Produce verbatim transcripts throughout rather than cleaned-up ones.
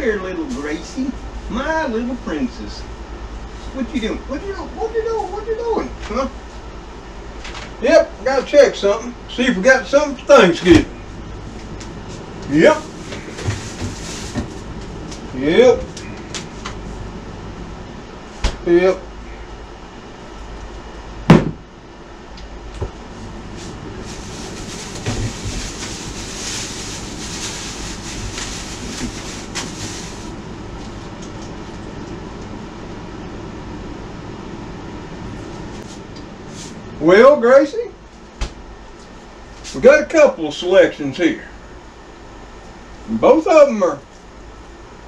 there, little Gracie, my little princess. What you doing? What you doing? What you doing? What you doing? Huh? Yep, I gotta check something. See if we got something for Thanksgiving. Yep. Yep. Yep. Well, Gracie, we got a couple of selections here. Both of them are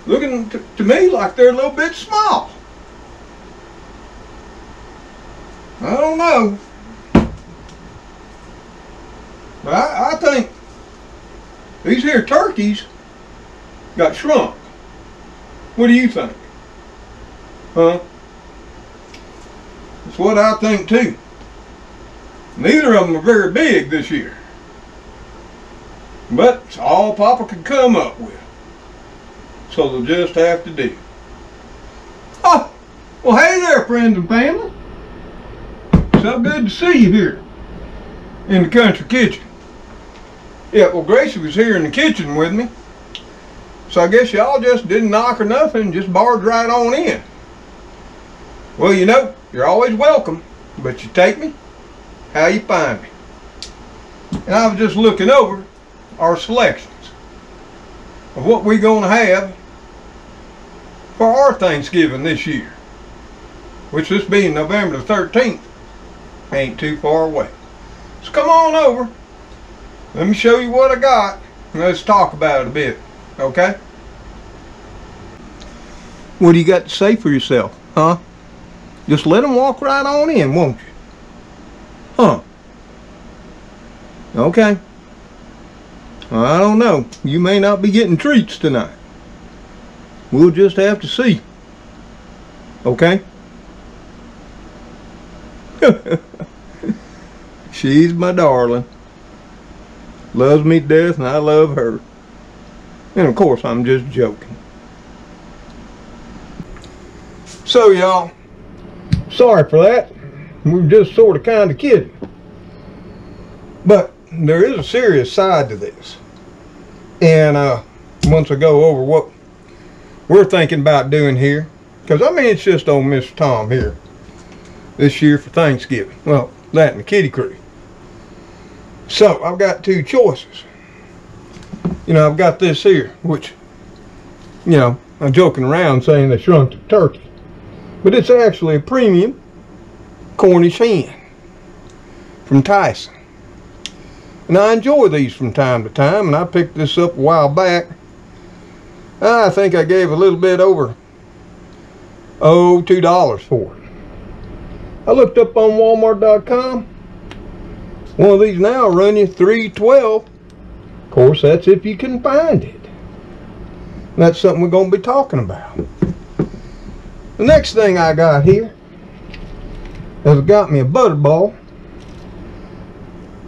looking to, to me like they're a little bit small. I don't know. I, I think these here turkeys got shrunk. What do you think? Huh? That's what I think too. Neither of them are very big this year, but it's all Papa can come up with, so they'll just have to do. Oh, well, hey there, friends and family. So good to see you here in the country kitchen. Yeah, well, Gracie was here in the kitchen with me, so I guess y'all just didn't knock or nothing, just barged right on in. Well, you know, you're always welcome, but you take me how you find me. And I was just looking over our selections of what we're going to have for our Thanksgiving this year, which this being November the thirteenth ain't too far away. So come on over, let me show you what I got, and let's talk about it a bit, okay? What do you got to say for yourself, huh? Just let them walk right on in, won't you? Huh. Okay. I don't know. You may not be getting treats tonight. We'll just have to see. Okay? She's my darling. Loves me to death and I love her. And of course I'm just joking. So y'all, sorry for that. We were just sort of kind of kidding. But there is a serious side to this. And uh, once I go over what we're thinking about doing here, because I mean it's just on Mister Tom here this year for Thanksgiving. Well, that and the kitty crew. So I've got two choices. You know, I've got this here, which, you know, I'm joking around saying they shrunk the turkey. But it's actually a premium Cornish hen from Tyson, and I enjoy these from time to time, and I picked this up a while back. I think I gave a little bit over oh two dollars for it. I looked up on Walmart dot com. One of these now run you three twelve. Of course, that's if you can find it, and that's something we're going to be talking about. The next thing I got here has got me a Butterball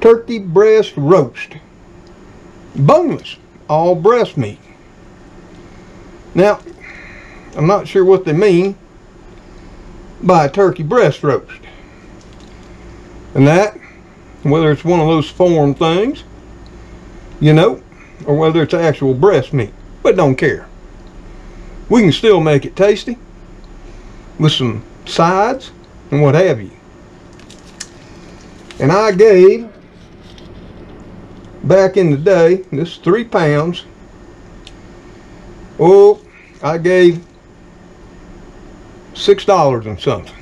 turkey breast roast, boneless, all breast meat. Now, I'm not sure what they mean by a turkey breast roast, and that, whether it's one of those form things, you know, or whether it's actual breast meat, but don't care. We can still make it tasty with some sides and what have you. And I gave back in the day, this is three pounds, oh I gave six dollars and something.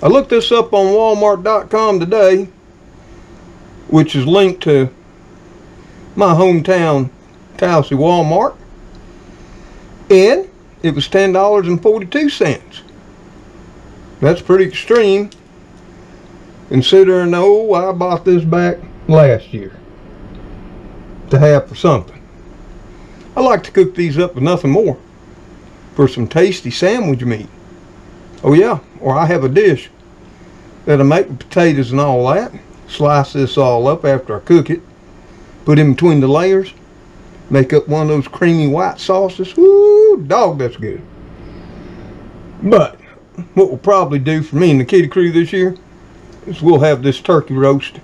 I looked this up on Walmart dot com today, which is linked to my hometown Towson Walmart, and it was ten dollars and forty-two cents. That's pretty extreme, considering, oh, I bought this back last year to have for something. I like to cook these up with nothing more for some tasty sandwich meat. Oh yeah, or I have a dish that I make with potatoes and all that. Slice this all up after I cook it, put it in between the layers, Make up one of those creamy white sauces. Woo, dog, that's good. But what we'll probably do for me and the Kitty Crew this year is we'll have this turkey roast,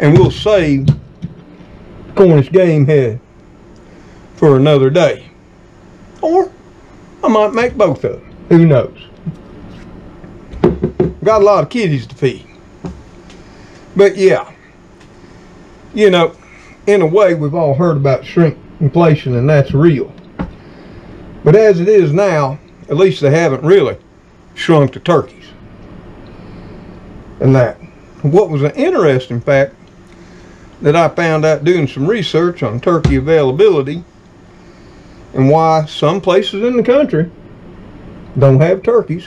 and we'll save Cornish game head for another day. Or I might make both of them. Who knows? Got a lot of kitties to feed. But yeah, you know, in a way we've all heard about shrinkflation, and that's real. But as it is now, at least they haven't really shrunk the turkeys. And that. What was an interesting fact that I found out doing some research on turkey availability and why some places in the country don't have turkeys,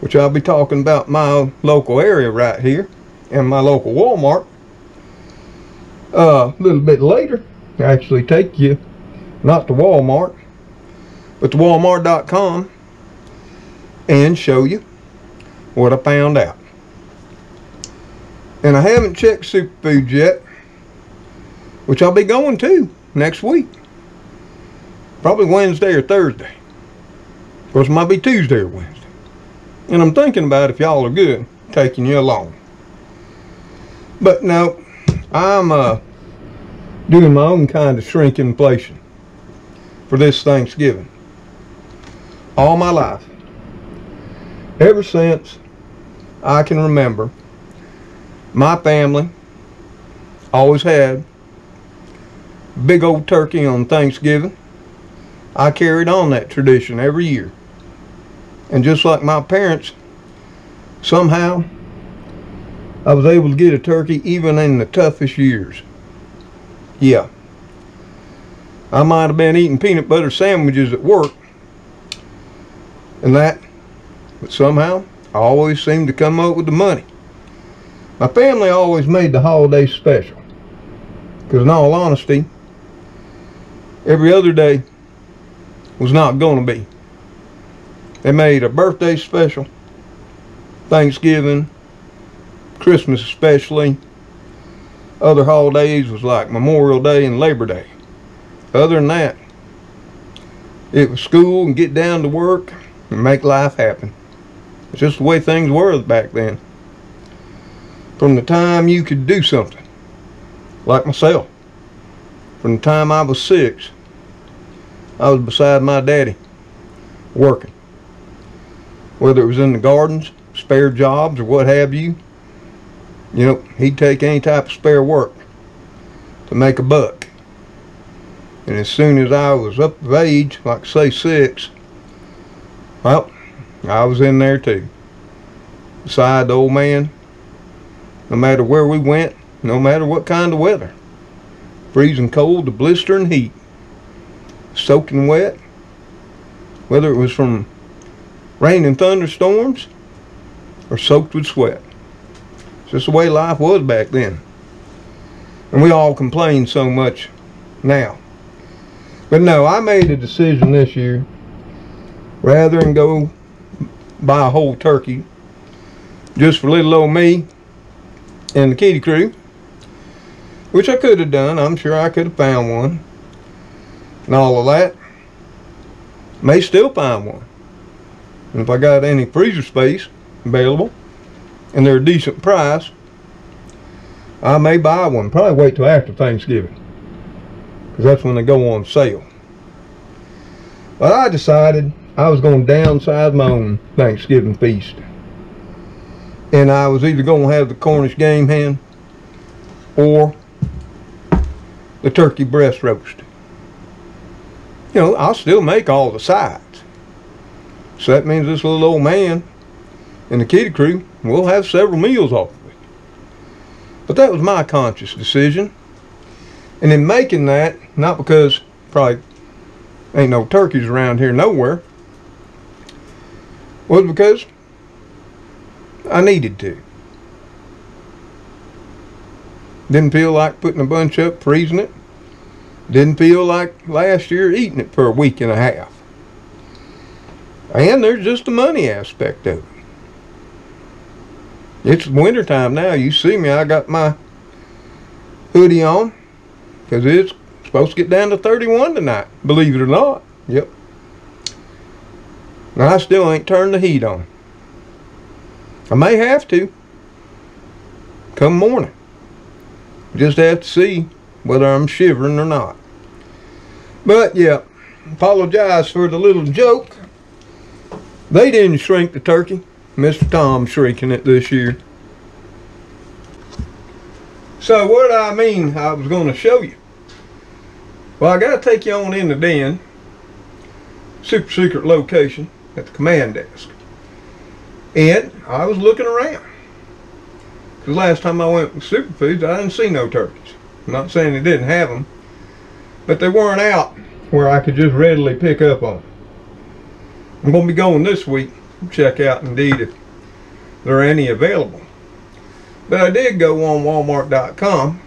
which I'll be talking about my local area right here and my local Walmart uh, a little bit later. I actually take you not to Walmart but to Walmart dot com and show you what I found out. And I haven't checked Superfoods yet, which I'll be going to next week. Probably Wednesday or Thursday. Of course, it might be Tuesday or Wednesday. And I'm thinking about, if y'all are good, taking you along. But no, I'm uh, doing my own kind of shrinkflation for this Thanksgiving. All my life, ever since I can remember, my family always had big old turkey on Thanksgiving. I carried on that tradition every year. And just like my parents, somehow I was able to get a turkey even in the toughest years. Yeah. I might have been eating peanut butter sandwiches at work and that, but somehow I always seemed to come up with the money. My family always made the holiday special, because in all honesty, every other day was not going to be. They made a birthday special, Thanksgiving, Christmas especially. Other holidays was like Memorial Day and Labor Day. Other than that, it was school and get down to work and make life happen. It's just the way things were back then. From the time you could do something, like myself, from the time I was six, I was beside my daddy working, whether it was in the gardens, spare jobs, or what have you. You know, he'd take any type of spare work to make a buck. And as soon as I was up of age, like say six, well, I was in there too, beside the old man. No matter where we went, no matter what kind of weather, freezing cold to blistering heat, soaking wet, whether it was from rain and thunderstorms or soaked with sweat. It's just the way life was back then. And we all complain so much now. But no, I made a decision this year, rather than go buy a whole turkey just for little old me and the Kitty Crew, which I could have done. I'm sure I could have found one and all of that. May still find one. And if I got any freezer space available and they're a decent price, I may buy one. Probably wait till after Thanksgiving, because that's when they go on sale. But I decided I was going to downsize my own Thanksgiving feast. And I was either going to have the Cornish game hen or the turkey breast roast. You know, I'll still make all the sides. So that means this little old man and the Kitty Crew will have several meals off of it. But that was my conscious decision. And in making that, not because probably ain't no turkeys around here nowhere, was because I needed to. Didn't feel like putting a bunch up, freezing it. Didn't feel like last year eating it for a week and a half. And there's just the money aspect of it. It's wintertime now. You see me, I got my hoodie on, because it's Supposed to get down to thirty-one tonight, believe it or not. Yep. Now, I still ain't turned the heat on. I may have to come morning. Just have to see whether I'm shivering or not. But yeah, apologize for the little joke. They didn't shrink the turkey. Mister Tom's shrinking it this year. So what I mean I was going to show you. Well, I got to take you on in the den. Super secret location at the command desk. And I was looking around. Because last time I went with Superfoods, I didn't see no turkeys. I'm not saying they didn't have them. But they weren't out where I could just readily pick up on them. I'm going to be going this week. Check out indeed if there are any available. But I did go on Walmart dot com,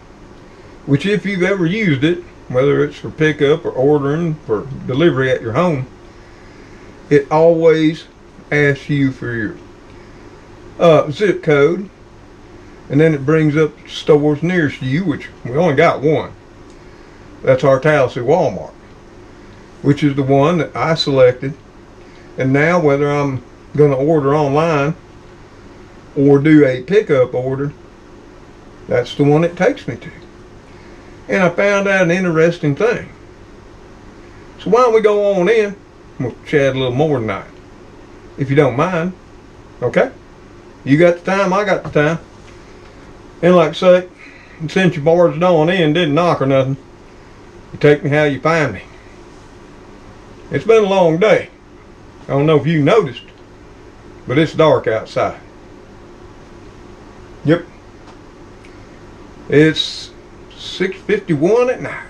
which if you've ever used it, whether it's for pickup or ordering for delivery at your home, it always asks you for your uh, zip code, and then it brings up stores nearest you, which we only got one. That's our Towson Walmart, which is the one that I selected. And now whether I'm going to order online or do a pickup order, that's the one it takes me to. And I found out an interesting thing. So why don't we go on in, we'll chat a little more tonight, if you don't mind. Okay? You got the time, I got the time. And like I say, since you barged on in, didn't knock or nothing, you take me how you find me. It's been a long day. I don't know if you noticed, but it's dark outside. Yep. It's six fifty-one at night.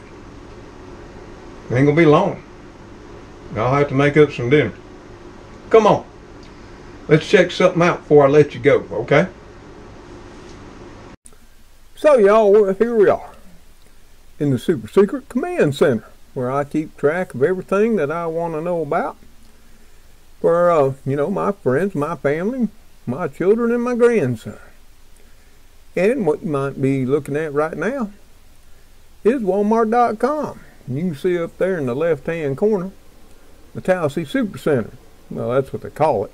It ain't gonna be long. I'll have to make up some dinner. Come on. Let's check something out before I let you go, okay? So y'all, here we are in the super secret command center where I keep track of everything that I want to know about. For, uh, you know, my friends, my family, my children, and my grandson. And what you might be looking at right now is Walmart dot com. You can see up there in the left-hand corner, the Towson Supercenter. Well, that's what they call it.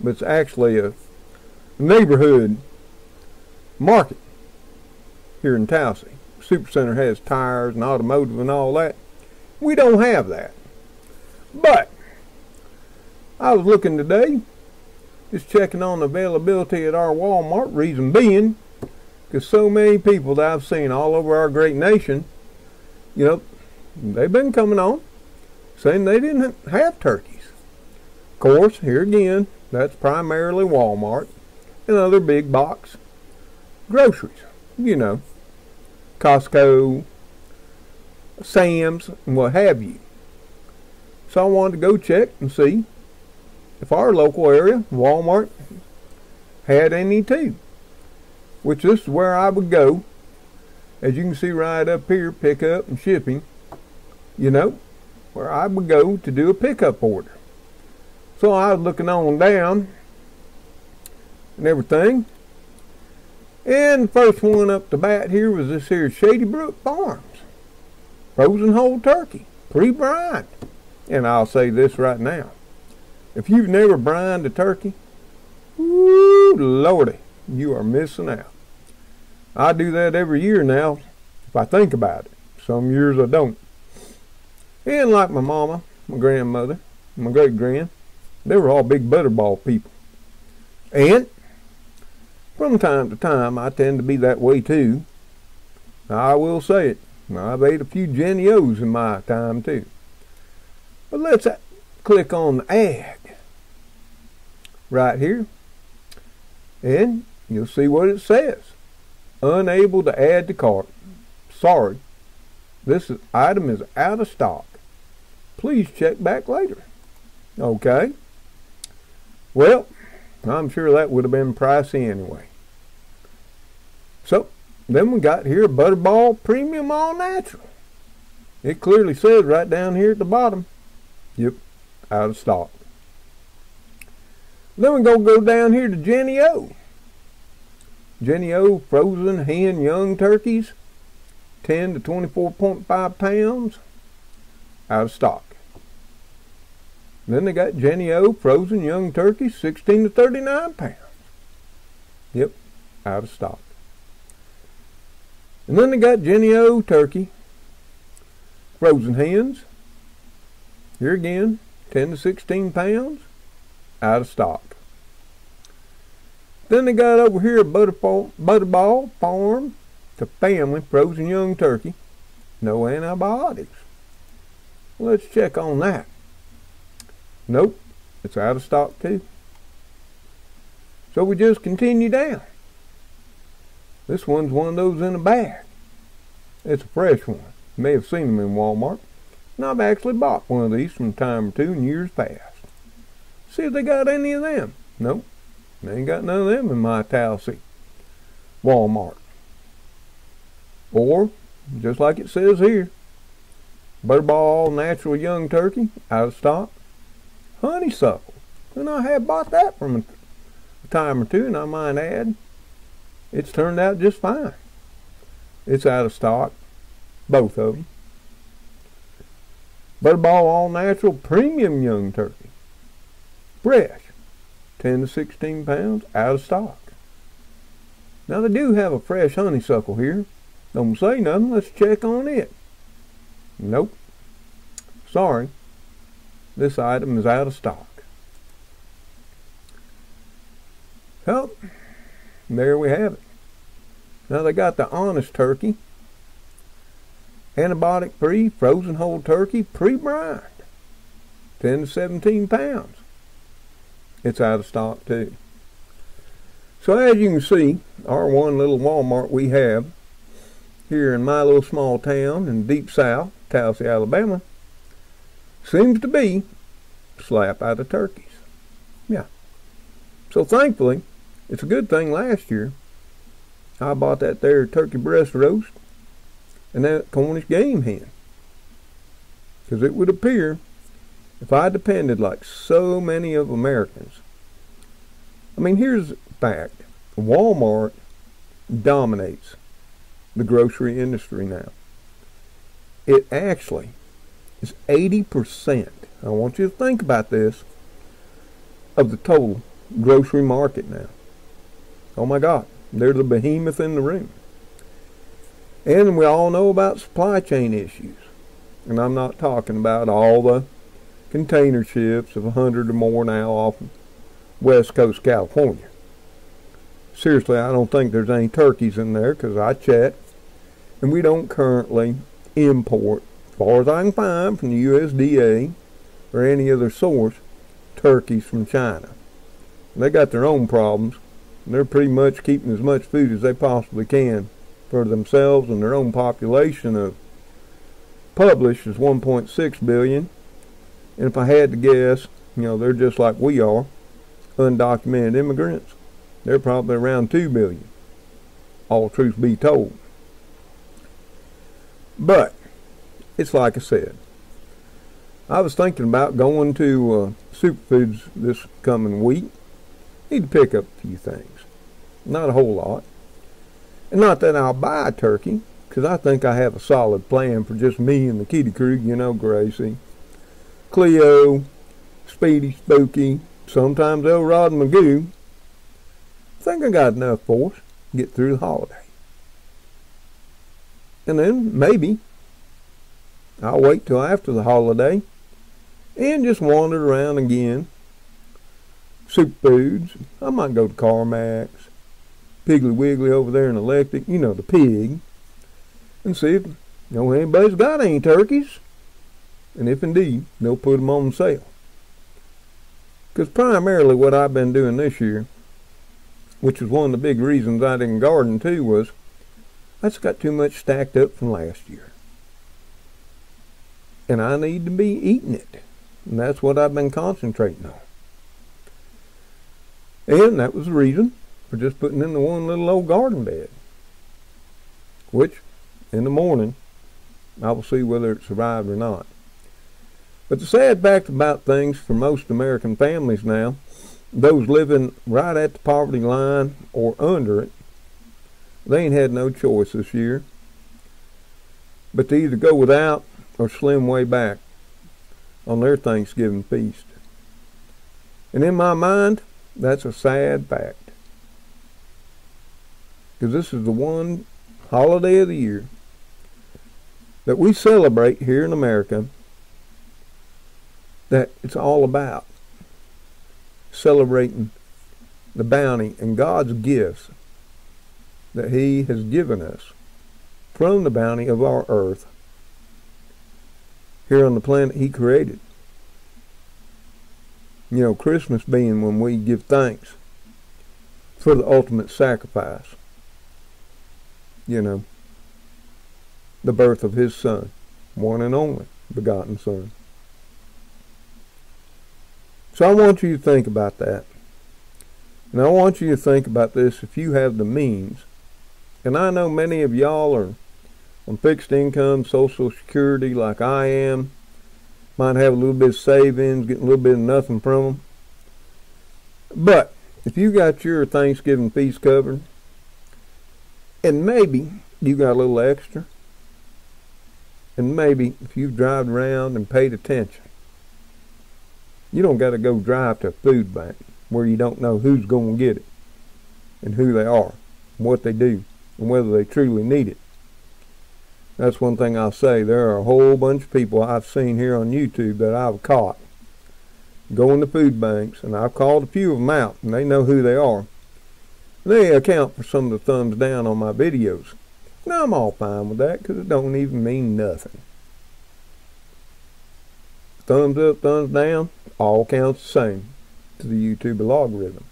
But it's actually a neighborhood market here in Towson. Supercenter has tires and automotive and all that. We don't have that. But I was looking today, just checking on availability at our Walmart, reason being, because so many people that I've seen all over our great nation, you know, they've been coming on, saying they didn't have turkeys. Of course, here again, that's primarily Walmart and other big box groceries, you know, Costco, Sam's, and what have you. So I wanted to go check and see if our local area, Walmart, had any too, which this is where I would go. As you can see right up here, pickup and shipping, you know, where I would go to do a pickup order. So I was looking on down and everything. And the first one up the bat here was this here Shady Brook Farms. Frozen whole turkey, pre-brined. And I'll say this right now. If you've never brined a turkey, woo, lordy, you are missing out. I do that every year now, if I think about it. Some years I don't. And like my mama, my grandmother, my great-grand, they were all big Butterball people. And from time to time, I tend to be that way too. I will say it, I've ate a few Jenny O's in my time too. But let's click on the ad right here, and you'll see what it says. Unable to add to cart. Sorry, this item is out of stock. Please check back later. Okay. Well, I'm sure that would have been pricey anyway. So, then we got here Butterball Premium All Natural. It clearly says right down here at the bottom. Yep, out of stock. Then we're going to go down here to Jenny O. Jenny O, frozen hen young turkeys. ten to twenty-four point five pounds out of stock. Then they got Jenny O frozen young turkeys, sixteen to thirty-nine pounds. Yep, out of stock. And then they got Jenny O turkey, frozen hens. Here again, ten to sixteen pounds, out of stock. Then they got over here a Butterball, Butterball Farm, the family frozen young turkey, no antibiotics. Let's check on that. Nope, it's out of stock too. So we just continue down. This one's one of those in a bag. It's a fresh one. You may have seen them in Walmart. And I've actually bought one of these from time or two in years past. See if they got any of them. Nope, they ain't got none of them in my Towson Walmart. Or, just like it says here, Butterball natural young turkey, out of stock. Honeysuckle, and I have bought that from a, a time or two, and I might add, it's turned out just fine. It's out of stock, both of them. Butterball all natural premium young turkey, fresh, ten to sixteen pounds, out of stock. Now they do have a fresh honeysuckle here. Don't say nothing, let's check on it. Nope, sorry. This item is out of stock. Well, there we have it. Now they got the Honest turkey, antibiotic free, frozen whole turkey, pre-brined, ten to seventeen pounds. It's out of stock too. So as you can see, our one little Walmart we have here in my little small town in deep south, Towson, Alabama, seems to be slap out of turkeys. Yeah. So thankfully, it's a good thing last year I bought that there turkey breast roast and that Cornish game hen. Because it would appear if I depended like so many of Americans. I mean, here's the fact. Walmart dominates the grocery industry now. It actually is eighty percent, I want you to think about this, of the total grocery market now. Oh my God, they're the behemoth in the room. And we all know about supply chain issues. And I'm not talking about all the container ships of a hundred or more now off West Coast, California. Seriously, I don't think there's any turkeys in there because I checked. And we don't currently import, as far as I can find from the U S D A or any other source, turkeys from China. They got their own problems. And they're pretty much keeping as much food as they possibly can for themselves and their own population of published is one point six billion. And if I had to guess, you know, they're just like we are, undocumented immigrants. They're probably around two billion. All truth be told. But it's like I said, I was thinking about going to uh, Superfoods this coming week. Need to pick up a few things. Not a whole lot. And not that I'll buy a turkey, because I think I have a solid plan for just me and the kitty crew, you know, Gracie, Cleo, Speedy, Spooky, sometimes Elrod and Magoo. I think I got enough for us to get through the holiday. And then maybe I'll wait till after the holiday and just wander around again. Superfoods. I might go to CarMax, Piggly Wiggly over there in Electric, you know, the pig, and see if, you know, anybody's got any turkeys. And if indeed, they'll put them on sale. Because primarily what I've been doing this year, which is one of the big reasons I didn't garden too, was I just got too much stacked up from last year. And I need to be eating it. And that's what I've been concentrating on. And that was the reason for just putting in the one little old garden bed. Which, in the morning, I will see whether it survived or not. But the sad fact about things for most American families now, those living right at the poverty line or under it, they ain't had no choice this year. But they either go without or slim way back on their Thanksgiving feast. And in my mind, that's a sad fact. Because this is the one holiday of the year that we celebrate here in America that it's all about. Celebrating the bounty and God's gifts that He has given us from the bounty of our earth here on the planet He created. You know, Christmas being when we give thanks for the ultimate sacrifice. You know, the birth of His Son, one and only begotten Son. So I want you to think about that. And I want you to think about this if you have the means. And I know many of y'all are on fixed income, Social Security like I am. Might have a little bit of savings, getting a little bit of nothing from them. But if you got your Thanksgiving feast covered, and maybe you got a little extra, and maybe if you've driven around and paid attention, you don't got to go drive to a food bank where you don't know who's going to get it and who they are and what they do and whether they truly need it. That's one thing I'll say. There are a whole bunch of people I've seen here on YouTube that I've caught going to food banks, and I've called a few of them out, and they know who they are. They account for some of the thumbs down on my videos. Now I'm all fine with that because it don't even mean nothing. Thumbs up, thumbs down, all counts the same to the YouTube logarithm.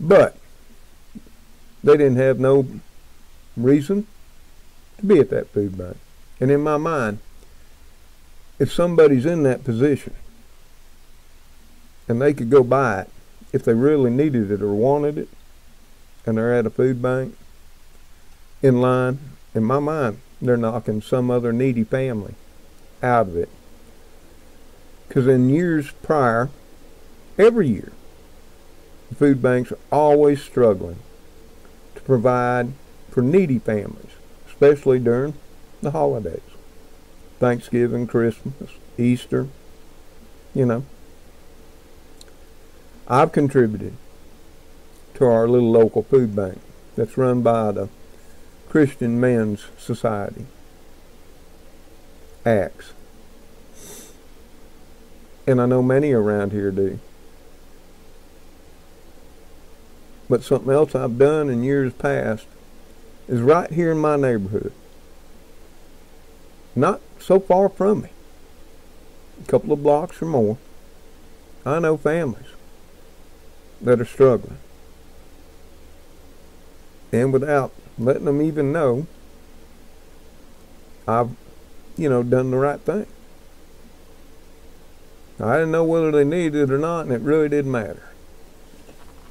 But they didn't have no reason to be at that food bank. And in my mind, if somebody's in that position and they could go buy it if they really needed it or wanted it, and they're at a food bank in line, in my mind, they're knocking some other needy family out of it. Because in years prior, every year, the food banks are always struggling to provide for needy families, especially during the holidays. Thanksgiving, Christmas, Easter, you know. I've contributed to our little local food bank that's run by the Christian Men's Society, ACTS. And I know many around here do. But something else I've done in years past is right here in my neighborhood. Not so far from me. A couple of blocks or more. I know families that are struggling. And without letting them even know, I've, you know, done the right thing. I didn't know whether they needed it or not, and it really didn't matter.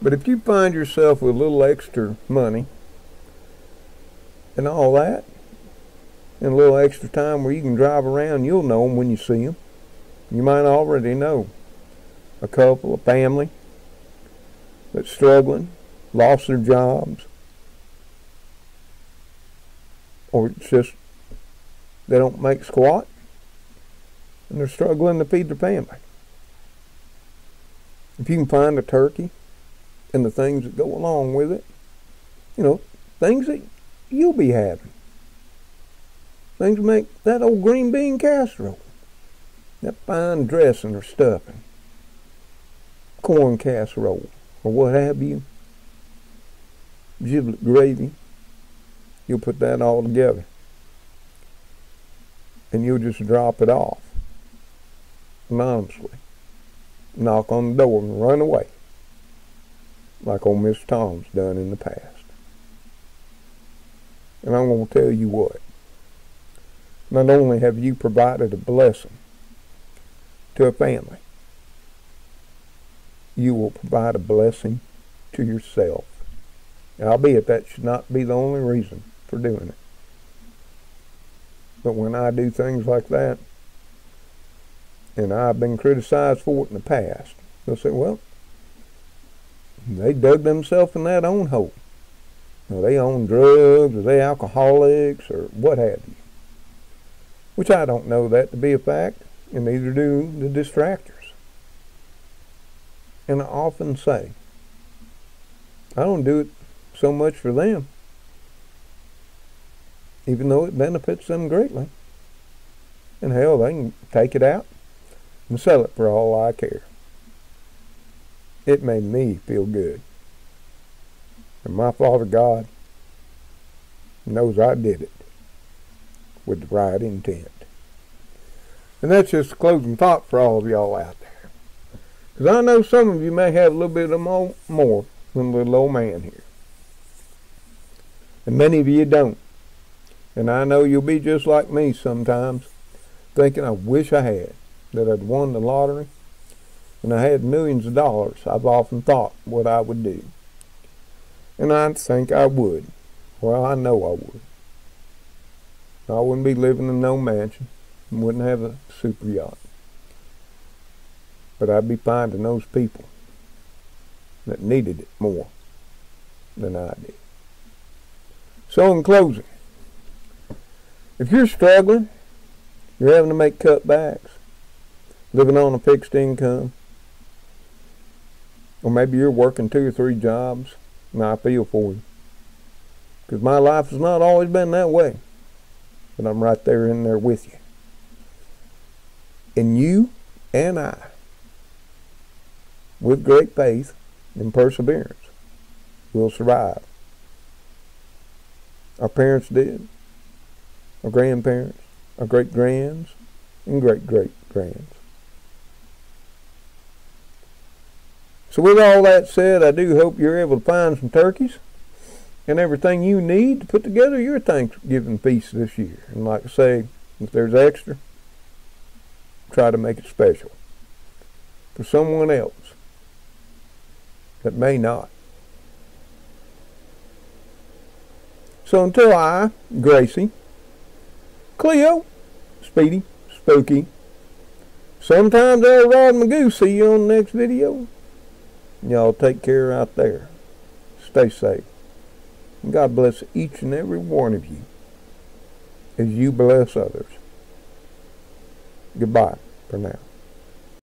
But if you find yourself with a little extra money and all that, and a little extra time where you can drive around, you'll know them when you see them. You might already know a couple, a family that's struggling, lost their jobs, or it's just they don't make squat. And they're struggling to feed their family. If you can find a turkey and the things that go along with it, you know, things that you'll be having. Things that make that old green bean casserole, that fine dressing or stuffing, corn casserole or what have you, giblet gravy, you'll put that all together and you'll just drop it off. Anonymously, knock on the door and run away like old Miss Tom's done in the past. And I'm going to tell you what, not only have you provided a blessing to a family, you will provide a blessing to yourself. And I'll be it, that should not be the only reason for doing it. But when I do things like that, and I've been criticized for it in the past, they'll say, well, they dug themselves in that own hole. Or they own drugs, or they alcoholics, or what have you. which I don't know that to be a fact, and neither do the distractors. And I often say, I don't do it so much for them, even though it benefits them greatly. And hell, they can take it out and sell it for all I care. It made me feel good. And my Father God knows I did it with the right intent. And that's just a closing thought for all of y'all out there. Because I know some of you may have a little bit more, more than little old man here. And many of you don't. And I know you'll be just like me sometimes, thinking I wish I had, that I'd won the lottery. And I had millions of dollars. I've often thought what I would do. And I think I would. Well, I know I would. I wouldn't be living in no mansion and wouldn't have a super yacht. But I'd be finding those people that needed it more than I did. So in closing, if you're struggling, you're having to make cutbacks, living on a fixed income, or maybe you're working two or three jobs, and I feel for you. Because my life has not always been that way. But I'm right there in there with you. And you and I, with great faith and perseverance, will survive. Our parents did. Our grandparents, our great-grands, and great-great-grands. So with all that said, I do hope you're able to find some turkeys and everything you need to put together your Thanksgiving feast this year. And like I say, if there's extra, try to make it special for someone else that may not. So until I, Gracie, Cleo, Speedy, Spooky, sometimes I'll ride my goose, see you on the next video. Y'all take care out there. Stay safe. God bless each and every one of you as you bless others. Goodbye for now.